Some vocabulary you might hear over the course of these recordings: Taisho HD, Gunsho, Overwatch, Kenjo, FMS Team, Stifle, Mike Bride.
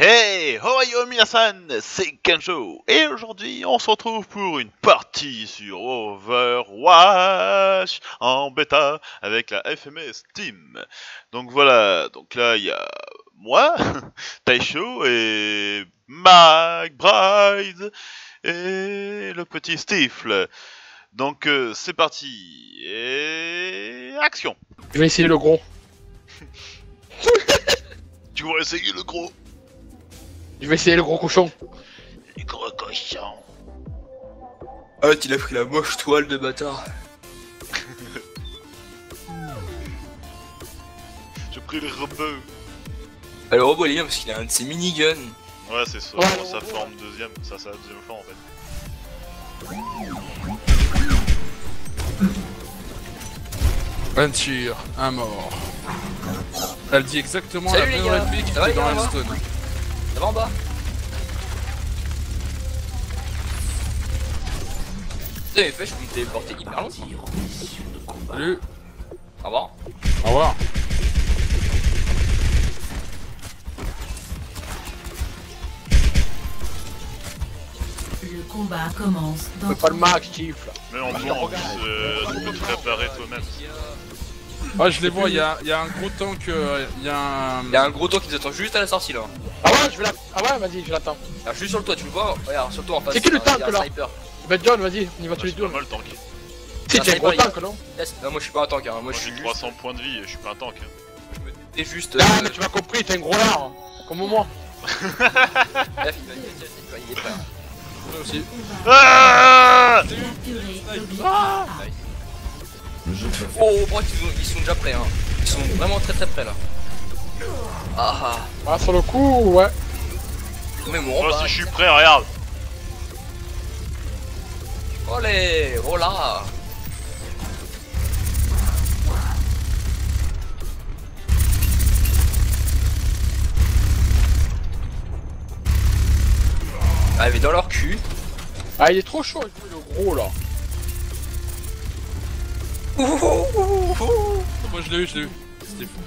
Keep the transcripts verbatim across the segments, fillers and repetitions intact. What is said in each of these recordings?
Hey, how are you Miyasan? C'est Kenjo et aujourd'hui on se retrouve pour une partie sur Overwatch en bêta avec la F M S Team. Donc voilà, donc là il y a moi, Taisho et Mike Bride et le petit Stifle. Donc euh, c'est parti et action. Je vais essayer le gros. Tu vas essayer le gros. Je vais essayer le gros cochon. Le gros cochon. Ah, il a pris la moche toile de bâtard. J'ai pris le robot. Ah, le robot il est bien parce qu'il a un de ses miniguns. Ouais, c'est ça, oh, sa forme deuxième, ça c'est la deuxième forme en fait. Un tir, un mort. Elle dit exactement salut, la même réplique que dans Hearthstone. Ça va en bas. Putain mais fait je peux me téléporter hyper long. Salut. Au revoir. Au revoir. Le combat commence dans... Pas le max chiffre là. Mais en tout en plus euh, tu peux te préparer toi-même. Ouais je les vois, y'a a un gros tank, y'a un... Y'a un gros tank qui nous attend juste à la sortie là. Ah ouais, je vais la... Ah ouais, vas-y, je l'attends. Ah, je suis sur le toit, tu le vois, regarde, sur le toit en face. C'est qui le tank là? Bah John, vas-y, on y va tous les deux. C'est pas mal tank. Si, t'es un gros tank non? Non, moi je suis pas un tank, hein, moi je suis trois cents points de vie, je suis pas un tank. Je me t'es juste... Ah mais tu m'as compris, t'es un gros lard, comme moi. Bref, il est prêt. Moi aussi. Oh, bro, ils sont déjà prêts, hein. Ils sont vraiment très très prêts là. Ah, ah sur le coup, ouais. Mais mon moi, si je suis prêt, regarde. Olé, oh là. Ah, mais dans leur cul. Ah, il est trop chaud, le gros là. Ouh, ouh, ouh. Moi je l'ai eu, je l'ai eu. C'était fou.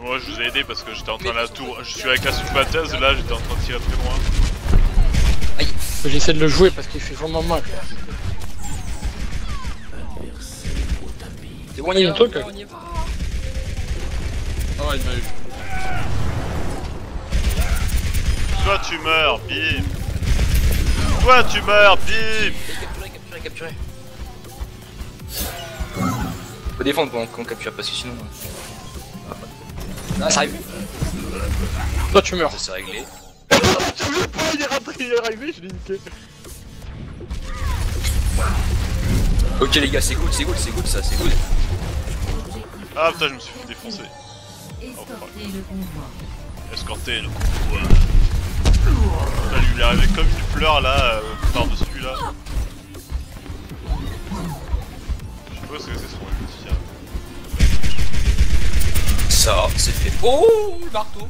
Moi je vous ai aidé parce que j'étais en train de la tour. Je suis avec la soupateuse, là j'étais en train de tirer très loin. Aïe. J'essaie de le jouer parce qu'il fait vraiment mal. C'est bon, on y va. Ah, oh, il m'a eu. Toi tu meurs, bim. Toi tu meurs, bim. Capturé, capturé, capturé. Faut défendre pendant qu'on capture parce que sinon. Ah, ça arrive. Toi tu meurs. C'est réglé. Je veux pas, il est rentré, il est arrivé, je l'ai niqué. Ok les gars, c'est good, c'est good, c'est good ça, c'est good. Ah putain, je me suis fait défoncer. Oh, escorter le convoi. Putain, lui il est arrivé comme une fleur là, euh, par-dessus là. Je sais pas ce que c'est son. Ça, c'est fait. Oh, marteau.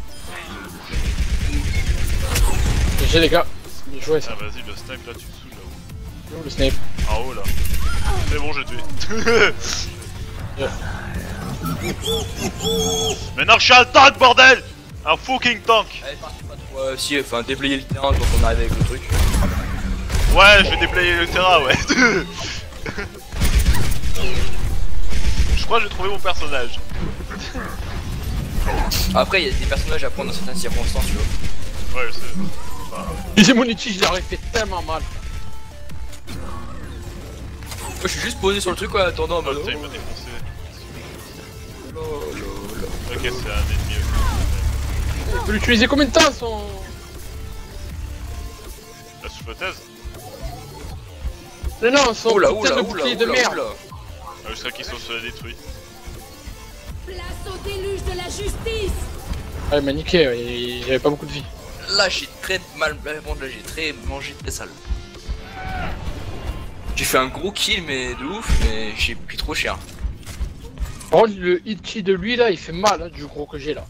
G G les gars, bien joué ça. Ah vas-y, le snipe là, tu te saoules là-haut. Oh, le snipe. Ah oh là. C'est bon, j'ai tué. Yeah. Mais non, je suis un tank, bordel. Un fucking tank. Allez, partez pas trop. Ouais, si, enfin, déblayer le terrain, donc on arrive avec le truc. Ouais, je vais déblayer le terrain, ouais. Je crois que j'ai trouvé mon personnage. Après, il y a des personnages à prendre dans certaines circonstances, tu vois. Ouais, je sais. Enfin... J'ai mon outil, je l'aurais fait tellement mal. Moi, je suis juste posé sur le truc, quoi, attendant. Oh, putain, il m'a défoncé. Ok, c'est un ennemi. On peut l'utiliser combien de temps, son. La souffleuse. Mais non, son oula, oula, oula, bouclier oula, de merde. Ah, jusqu'à qu'ils soient détruits. Place au déluge de la justice. Ah il m'a niqué, il avait pas beaucoup de vie. Là j'ai très mal répondu, j'ai très mangé très sale. J'ai fait un gros kill mais de ouf, mais j'ai pris trop cher. Oh le hit de lui là il fait mal hein, du gros que j'ai là.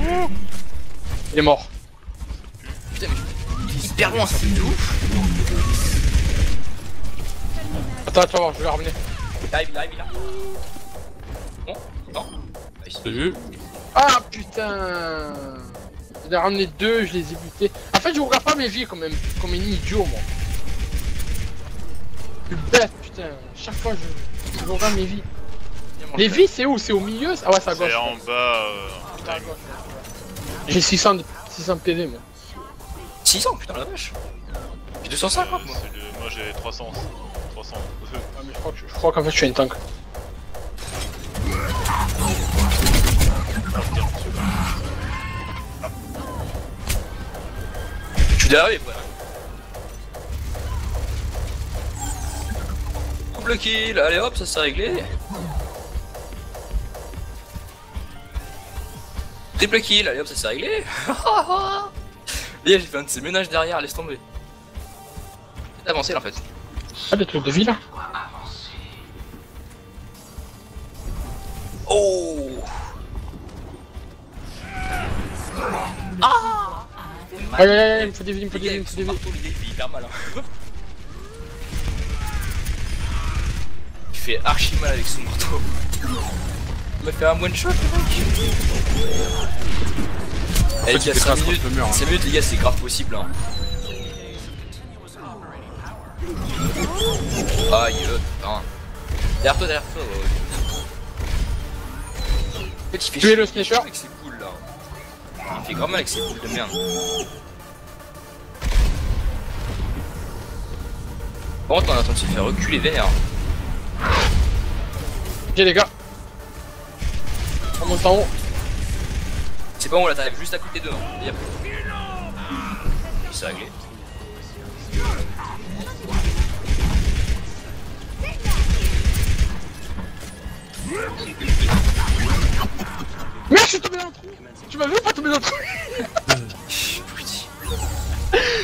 Mmh. Il est mort. Putain mais il est hyper loin ça fait de ouf. Attends, attends, je vais revenir. Il arrive, il arrive, il arrive. Bon. Salut. Ah putain. J'en ai ramené deux, je les ai butés. En fait je regarde pas mes vies comme un, comme un idiot moi. Je suis bête putain, chaque fois je, je regarde mes vies. Les vies c'est où? C'est au milieu? Ah ouais, ça gauche. C'est en bas. Euh... Putain. J'ai six cents P V moi. six cents putain la vache. J'ai deux cent cinquante euh, moi. Le... Moi j'ai trois cents. trois cents. Ah mais je crois que je crois qu'en fait je suis un tank. Je suis derrière voilà. Double kill, allez hop, ça s'est réglé. Triple kill, allez hop, ça s'est réglé. Et j'ai fait un de ces ménages derrière, laisse tomber. Avancez là en fait. Ah des trucs de vie là. Oh. Ah. Allez, allez, allez, il me faut des vies, il me faut des vies, il me faut des vies. Il est hyper malin. Il fait archi mal avec son marteau. Il m'a fait un one shot mec. Eh les gars, cinq minutes, cinq minutes les gars, c'est grave possible hein. Aïe, putain. Derrière toi, derrière toi, ouais. En fait, il fait tuer le slasher avec ses poules là. Il fait grave mal avec ses poules de merde. Par contre, on attend de se faire reculer vénère. Ok les gars. On monte en haut. C'est pas bon là, t'arrives juste à côté d'eux. Hein. C'est réglé. Merde, je suis tombé dans le trou. Tu m'as vu pas tomber dans le trou.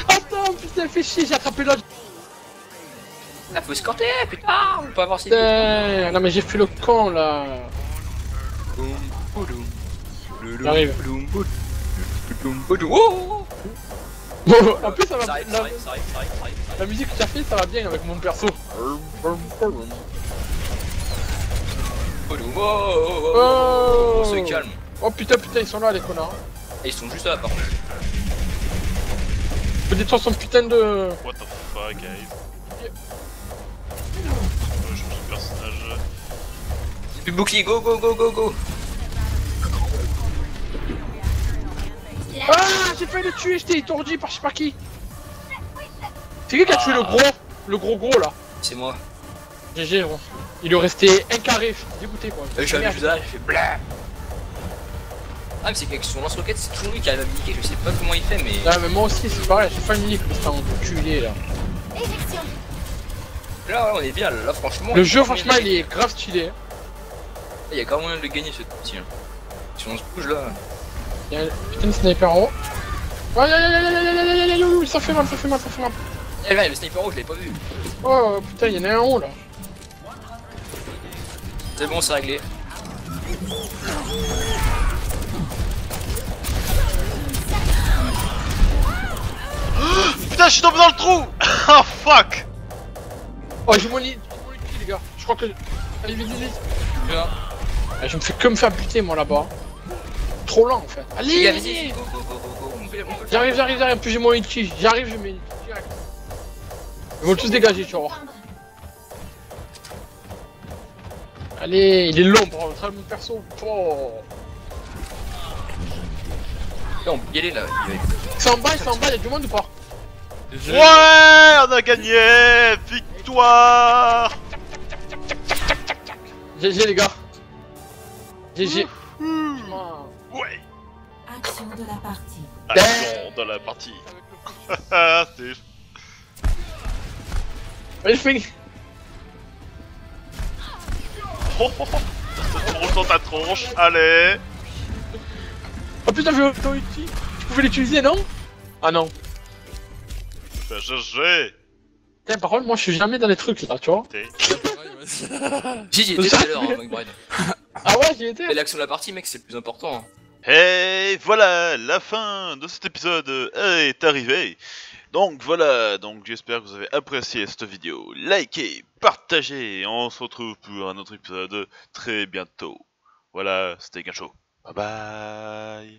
Attends, putain, fais chier, j'ai attrapé l'autre. Ah, faut escorter, putain, on peut avoir ses pieds. Non mais j'ai fait le con là. J'arrive. Oh bon, en plus ça va bien. La musique que t'as fait, ça va bien avec mon perso. Oh, oh, oh, oh, oh. On se calme. Oh putain putain ils sont là les connards. Et ils sont juste là par contre. Faut détruire son putain de... What the fuck guys yeah. Je change de personnage. C'est plus bouclier, go go go go go. Ah j'ai failli le tuer, j'étais étourdi par je sais pas qui. C'est qui qui a tué le gros? Le gros gros là. C'est moi. G G gros. Il lui restait un carré, je suis dégoûté quoi. Je suis allé juste là, j'ai fait bla. Ah mais c'est qu'avec son lance-roquette c'est toujours lui qui arrive à me niquer, je sais pas comment il fait mais... Ah mais moi aussi c'est pareil, c'est pas le nique, c'est un enculé là. Là on est bien, là franchement... Le jeu franchement il est grave stylé. Il y a quand même moyen de gagner ce petit. Si on se bouge là... Il y a un putain de sniper en haut. Aïe aïe aïe aïe aïe aïe aïe aïe, ça fait mal, ça fait mal, ça fait mal. Eh là il y a le sniper en haut, je l'ai pas vu. Oh putain il y en a un en haut là. C'est bon, c'est réglé. Putain, je suis tombé dans le trou. Oh fuck. Oh, j'ai mon lit, les gars. Je crois que... Allez, vite, vite, vite. Là. Je me fais comme faire buter, moi, là-bas. Trop lent, en fait. Allez, allez. J'arrive, j'arrive, j'arrive. Plus j'ai mon lit, j'arrive, je mets direct. Ils vont tous dégager, tu vas voir. Allez, il est long pour entrer mon perso. Oh. Non, il est là. C'est en bas, c'est en bas, il y a du monde ou pas? Ouais, on a gagné. Victoire. G G les gars. G G. Mmh. Ouais. Action de la partie. Action de la partie. Haha, c'est... Allez, fais... Oh, oh, oh. Tronche dans ta tronche, allez. Oh putain j'ai autant utile. Tu pouvais l'utiliser non? Ah non. Putain G G. Putain par contre moi je suis jamais dans les trucs là tu vois. J'y étais tout à l'heure hein, Mike Bride. Ah ouais j'y étais. L'action de la partie mec c'est le plus important. Et voilà la fin de cet épisode est arrivée. Donc voilà, donc j'espère que vous avez apprécié cette vidéo, likez, partagez, on se retrouve pour un autre épisode très bientôt. Voilà, c'était Gunsho. Bye bye.